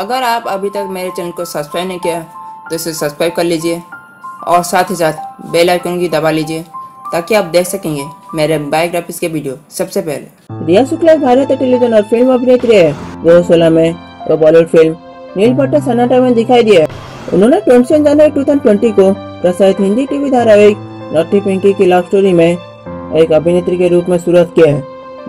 अगर आप अभी तक मेरे चैनल को सब्सक्राइब नहीं किया तो इसे सब्सक्राइब कर लीजिए और साथ ही साथ बेल आइकन की दबा लीजिए ताकि आप देख सकेंगे मेरे बायोग्राफीज के वीडियो सबसे पहले। रिया शुक्ला भारतीय टेलीविजन और फिल्म अभिनेत्री है। 2016 में वो बॉलीवुड फिल्म नील बट्टे सन्नाटा में दिखाई दिए। उन्होंने 20 जनवरी 2020 को प्रसारित हिंदी टीवी धारावाहिक नॉटी पिंकी की लव स्टोरी में एक अभिनेत्री के रूप में शुरुआत किया है,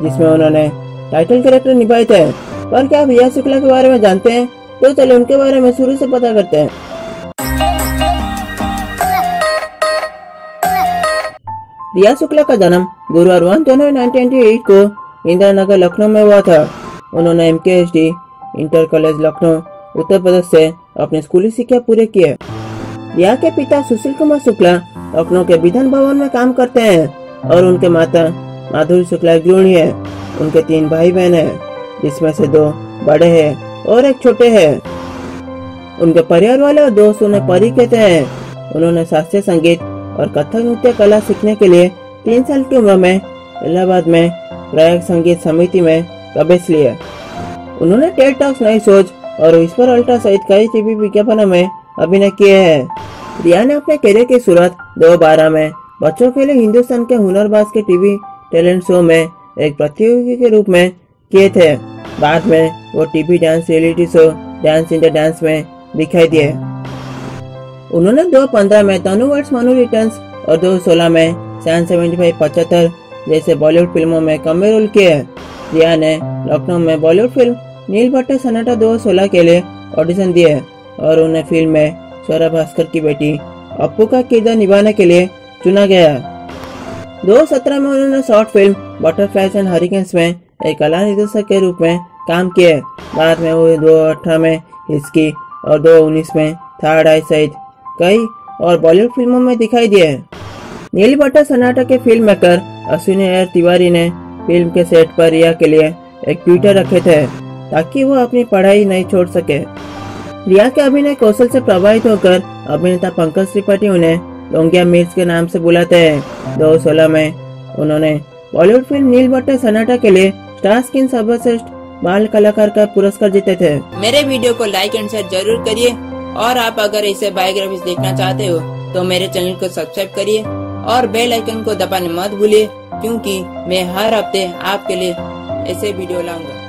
जिसमें उन्होंने टाइटल कैरेक्टर निभाए थे। पर क्या आप रिया शुक्ला के बारे में जानते हैं? तो चलिए उनके बारे में शुरू से पता करते हैं। रिया शुक्ला का जन्म गुरुवार 1 जनवरी 1998 को इंदिरा नगर लखनऊ में हुआ था। उन्होंने MKSD inter college Lucknow Uttar Pradesh से अपनी स्कूली शिक्षा पूरी की है। रिया के पिता सुशील कुमार शुक्ला लखनऊ के विधान भवन में काम करते हैं और उनके माता माधुरी शुक्ला गृहिणी है। उनके 3 भाई बहन है, जिसमें से 2 बड़े हैं और 1 छोटे हैं। उनके परिवार वाले और दोस्त उन्हें परी कहते हैं। उन्होंने शास्त्रीय संगीत और कथक नृत्य कला सीखने के लिए 3 साल की उम्र में इलाहाबाद में प्रयाग संगीत समिति में प्रवेश लिया। उन्होंने टेड टॉक्स नई सोच और विश्व अल्ट्रा सहित कई टीवी विज्ञापनों में अभिनय किए हैं। रिया ने अपने करियर की शुरुआत 2012 में बच्चों के लिए हिंदुस्तान के हुनरबाज के टीवी टैलेंट शो में एक प्रतियोगी के रूप में किए थे। बाद में वो TV dance reality show dance India dance में दिखाई दिए। उन्होंने 2015 में तनु वर्स मनु रिटर्न्स और 2016 में सैन 75 75 जैसे बॉलीवुड फिल्मों में कम रोल किए। रिया ने लखनऊ में बॉलीवुड फिल्म नील बट्टे सन्नाटा 2016 के लिए ऑडिशन दिए और उन्हें फिल्म में स्वरा भास्कर की बेटी अपू का किरदार निभाने के लिए चुना गया। 2017 में उन्होंने short film butterflies and hurricanes में एक कला निर्देशक के रूप में काम किए। बाद में वो 2018 में हिचकी और 2019 में थर्ड आई सहित कई और बॉलीवुड फिल्मों में दिखाई दिए। नील बट्टे सन्नाटा के फिल्म मेकर अश्विनी अय्यर तिवारी ने फिल्म के सेट पर रिया के लिए एक ट्विटर रखे थे ताकि वो अपनी पढ़ाई नहीं छोड़ सके। रिया के अभिनय कौशल से प्रभावित होकर अभिनेता पंकज त्रिपाठी उन्हें लोंगिया मिर्ज के नाम से बुलाते हैं। 2016 में उन्होंने बॉलीवुड फिल्म नील बट्टे सन्नाटा के लिए स्टार स्किन सर्वश्रेष्ठ बाल कलाकार का पुरस्कार जीते थे। मेरे वीडियो को लाइक एंड शेयर जरूर करिए और आप अगर इसे बायोग्राफीज देखना चाहते हो तो मेरे चैनल को सब्सक्राइब करिए और बेल आइकन को दबाने मत भूलिए, क्योंकि मैं हर हफ्ते आपके लिए ऐसे वीडियो लाऊंगा।